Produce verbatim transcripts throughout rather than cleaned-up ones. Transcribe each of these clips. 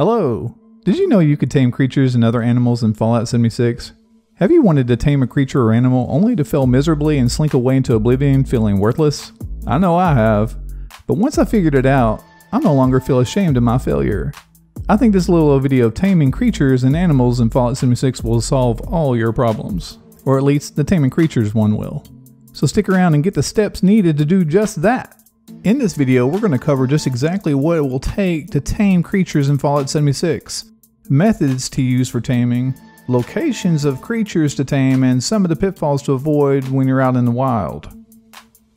Hello! Did you know you could tame creatures and other animals in Fallout seventy-six? Have you wanted to tame a creature or animal only to fail miserably and slink away into oblivion feeling worthless? I know I have, but once I figured it out, I no longer feel ashamed of my failure. I think this little video of taming creatures and animals in Fallout seventy-six will solve all your problems. Or at least the taming creatures one will. So stick around and get the steps needed to do just that. In this video, we're going to cover just exactly what it will take to tame creatures in Fallout seventy-six, methods to use for taming, locations of creatures to tame, and some of the pitfalls to avoid when you're out in the wild.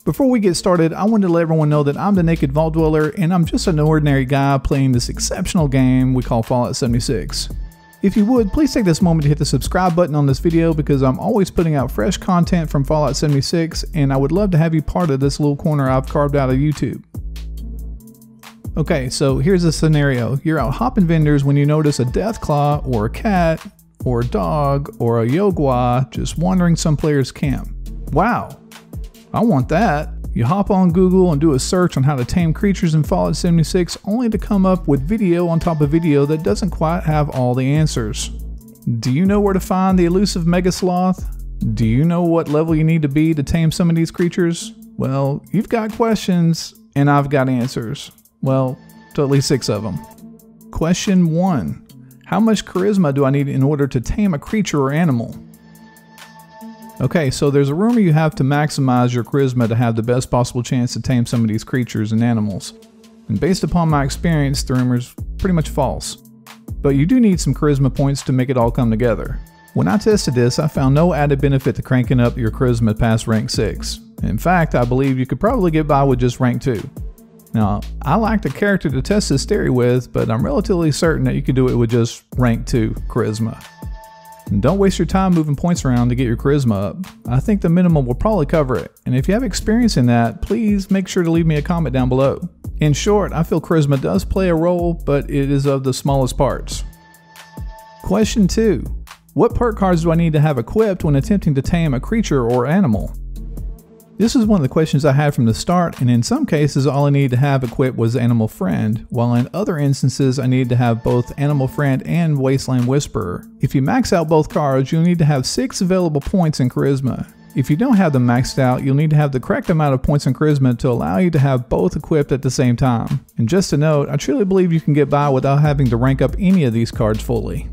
Before we get started, I wanted to let everyone know that I'm the Naked Vault Dweller, and I'm just an ordinary guy playing this exceptional game we call Fallout seventy-six. If you would, please take this moment to hit the subscribe button on this video because I'm always putting out fresh content from Fallout seventy-six, and I would love to have you part of this little corner I've carved out of YouTube. Okay, so here's a scenario. You're out hopping vendors when you notice a Deathclaw or a cat or a dog or a Yao Guai just wandering some player's camp. Wow! I want that. You hop on Google and do a search on how to tame creatures in Fallout seventy-six only to come up with video on top of video that doesn't quite have all the answers. Do you know where to find the elusive Mega Sloth? Do you know what level you need to be to tame some of these creatures? Well, you've got questions and I've got answers. Well, to at least six of them. Question one. How much charisma do I need in order to tame a creature or animal? Okay, so there's a rumor you have to maximize your charisma to have the best possible chance to tame some of these creatures and animals. And based upon my experience, the rumor's pretty much false. But you do need some charisma points to make it all come together. When I tested this, I found no added benefit to cranking up your charisma past rank six. In fact, I believe you could probably get by with just rank two. Now, I lacked a character to test this theory with, but I'm relatively certain that you could do it with just rank two charisma. And don't waste your time moving points around to get your charisma up. I think the minimum will probably cover it, and if you have experience in that, please make sure to leave me a comment down below. In short, I feel charisma does play a role, but it is of the smallest parts. Question two. What perk cards do I need to have equipped when attempting to tame a creature or animal? This is one of the questions I had from the start, and in some cases all I needed to have equipped was Animal Friend, while in other instances I needed to have both Animal Friend and Wasteland Whisperer. If you max out both cards, you'll need to have six available points in charisma. If you don't have them maxed out, you'll need to have the correct amount of points in charisma to allow you to have both equipped at the same time. And just a note, I truly believe you can get by without having to rank up any of these cards fully.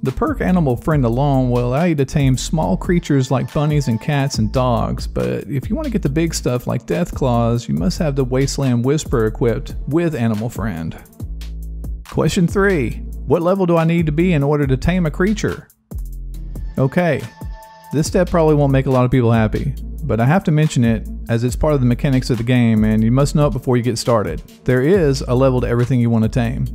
The perk Animal Friend alone will allow you to tame small creatures like bunnies and cats and dogs, but if you want to get the big stuff like Deathclaws, you must have the Wasteland Whisperer equipped with Animal Friend. Question three. What level do I need to be in order to tame a creature? Okay, this step probably won't make a lot of people happy, but I have to mention it as it's part of the mechanics of the game and you must know it before you get started. There is a level to everything you want to tame.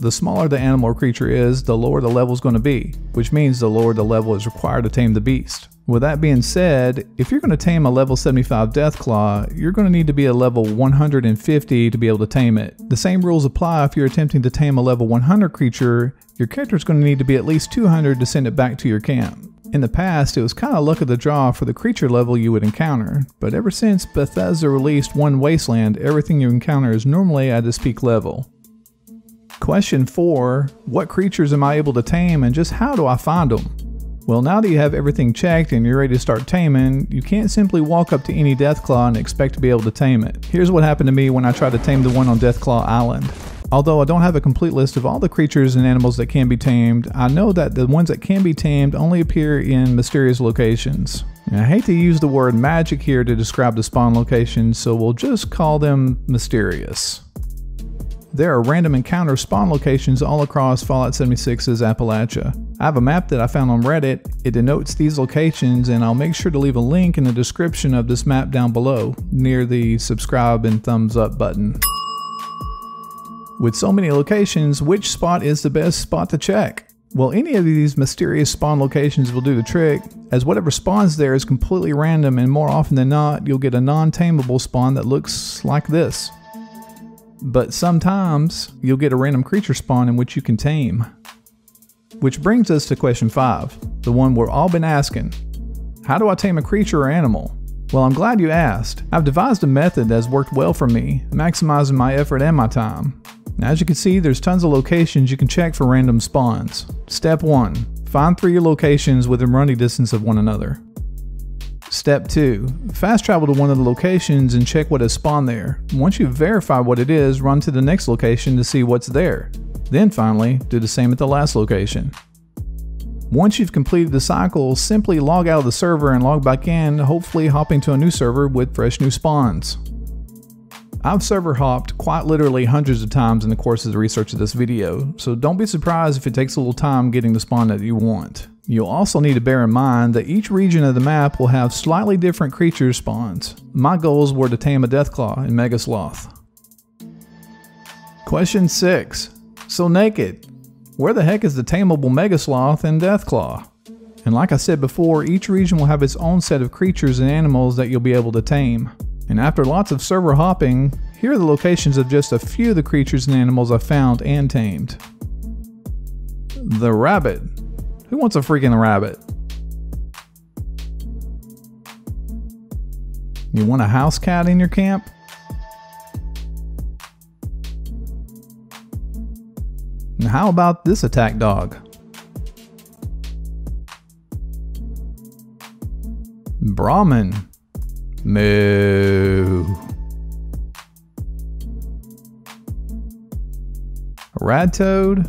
The smaller the animal or creature is, the lower the level is going to be, which means the lower the level is required to tame the beast. With that being said, if you're going to tame a level seventy-five Deathclaw, you're going to need to be a level one hundred fifty to be able to tame it. The same rules apply if you're attempting to tame a level one hundred creature. Your character is going to need to be at least two hundred to send it back to your camp. In the past, it was kind of luck of the draw for the creature level you would encounter, but ever since Bethesda released One Wasteland, everything you encounter is normally at its peak level. Question four, what creatures am I able to tame and just how do I find them? Well, now that you have everything checked and you're ready to start taming, you can't simply walk up to any Deathclaw and expect to be able to tame it. Here's what happened to me when I tried to tame the one on Deathclaw Island. Although I don't have a complete list of all the creatures and animals that can be tamed, I know that the ones that can be tamed only appear in mysterious locations. And I hate to use the word magic here to describe the spawn locations, so we'll just call them mysterious. There are random encounter spawn locations all across Fallout seventy-six's Appalachia. I have a map that I found on Reddit. It denotes these locations and I'll make sure to leave a link in the description of this map down below, near the subscribe and thumbs up button. With so many locations, which spot is the best spot to check? Well, any of these mysterious spawn locations will do the trick, as whatever spawns there is completely random and more often than not, you'll get a non-tameable spawn that looks like this. But sometimes you'll get a random creature spawn in which you can tame. Which brings us to question five, the one we've all been asking. How do I tame a creature or animal? Well, I'm glad you asked. I've devised a method that's worked well for me, maximizing my effort and my time. Now as you can see, there's tons of locations you can check for random spawns. Step one. Find three locations within running distance of one another. Step two. Fast travel to one of the locations and check what has spawned there. Once you verify what it is, run to the next location to see what's there. Then finally, do the same at the last location. Once you've completed the cycle, simply log out of the server and log back in, hopefully hopping to a new server with fresh new spawns. I've server hopped quite literally hundreds of times in the course of the research of this video, so don't be surprised if it takes a little time getting the spawn that you want. You'll also need to bear in mind that each region of the map will have slightly different creature spawns. My goals were to tame a Deathclaw and Mega Sloth. Question six. So Naked, where the heck is the tameable Mega Sloth and Deathclaw? And like I said before, each region will have its own set of creatures and animals that you'll be able to tame. And after lots of server hopping, here are the locations of just a few of the creatures and animals I found and tamed. The rabbit. Who wants a freaking rabbit? You want a house cat in your camp? And how about this attack dog? Brahmin. Moo. Rad toad.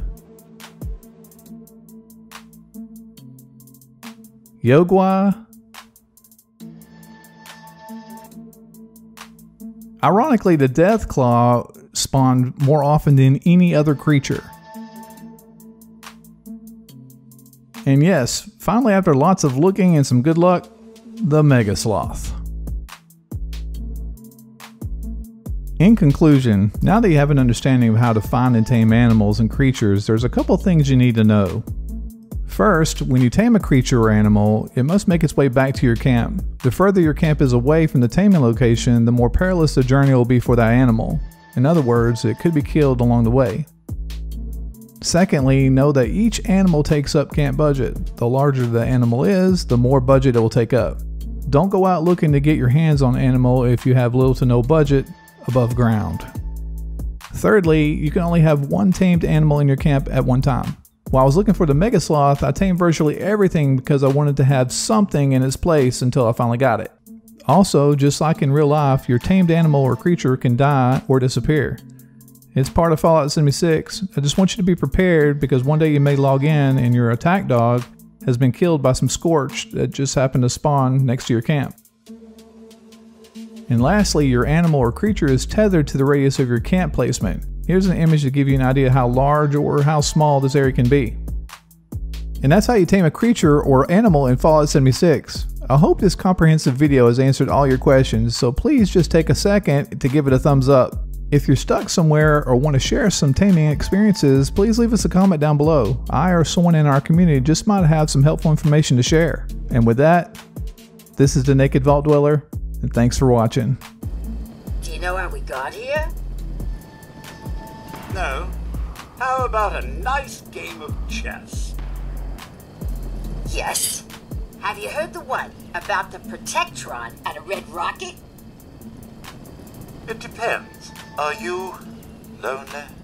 Yao Guai. Ironically, the Deathclaw spawned more often than any other creature. And yes, finally, after lots of looking and some good luck, the Mega Sloth. In conclusion, now that you have an understanding of how to find and tame animals and creatures, there's a couple things you need to know. First, when you tame a creature or animal, it must make its way back to your camp. The further your camp is away from the taming location, the more perilous the journey will be for that animal. In other words, it could be killed along the way. Secondly, know that each animal takes up camp budget. The larger the animal is, the more budget it will take up. Don't go out looking to get your hands on an animal if you have little to no budget above ground. Thirdly, you can only have one tamed animal in your camp at one time. While I was looking for the Mega Sloth, I tamed virtually everything because I wanted to have something in its place until I finally got it. Also, just like in real life, your tamed animal or creature can die or disappear. It's part of Fallout seventy-six. I just want you to be prepared because one day you may log in and your attack dog has been killed by some scorch that just happened to spawn next to your camp. And lastly, your animal or creature is tethered to the radius of your camp placement. Here's an image to give you an idea how large or how small this area can be. And that's how you tame a creature or animal in Fallout seventy-six. I hope this comprehensive video has answered all your questions, so please just take a second to give it a thumbs up. If you're stuck somewhere or want to share some taming experiences, please leave us a comment down below. I or someone in our community just might have some helpful information to share. And with that, this is the Naked Vault Dweller, and thanks for watching. Do you know how we got here? No. How about a nice game of chess? Yes. Have you heard the one about the Protectron and a Red Rocket? It depends. Are you lonely?